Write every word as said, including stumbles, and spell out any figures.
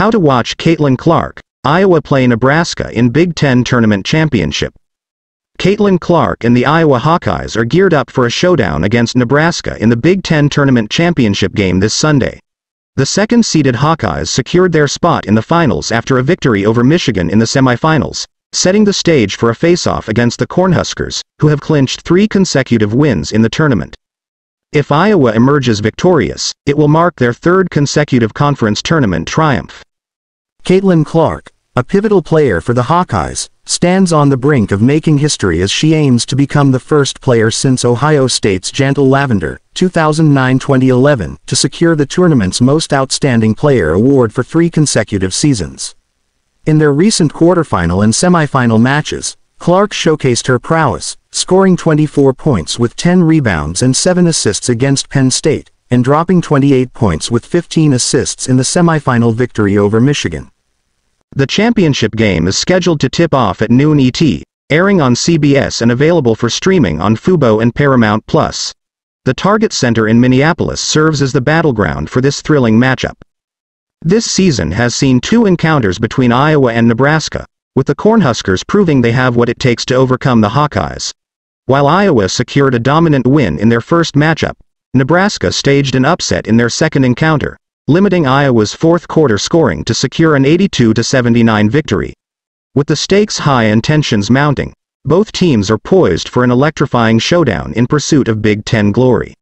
How to watch Caitlin Clark, Iowa play Nebraska in Big Ten Tournament Championship. Caitlin Clark and the Iowa Hawkeyes are geared up for a showdown against Nebraska in the Big Ten Tournament Championship game this Sunday. The second-seeded Hawkeyes secured their spot in the finals after a victory over Michigan in the semifinals, setting the stage for a face-off against the Cornhuskers, who have clinched three consecutive wins in the tournament. If Iowa emerges victorious, it will mark their third consecutive conference tournament triumph. Caitlin Clark, a pivotal player for the Hawkeyes, stands on the brink of making history as she aims to become the first player since Ohio State's Jantel Lavender, two thousand nine to twenty eleven, to secure the tournament's Most Outstanding Player award for three consecutive seasons. In their recent quarterfinal and semifinal matches, Clark showcased her prowess, scoring twenty-four points with ten rebounds and seven assists against Penn State, and dropping twenty-eight points with fifteen assists in the semifinal victory over Michigan. The championship game is scheduled to tip off at noon E T, airing on C B S and available for streaming on Fubo and Paramount plus. The Target Center in Minneapolis serves as the battleground for this thrilling matchup. This season has seen two encounters between Iowa and Nebraska, with the Cornhuskers proving they have what it takes to overcome the Hawkeyes. While Iowa secured a dominant win in their first matchup, Nebraska staged an upset in their second encounter, limiting Iowa's fourth-quarter scoring to secure an eighty-two to seventy-nine victory. With the stakes high and tensions mounting, both teams are poised for an electrifying showdown in pursuit of Big Ten glory.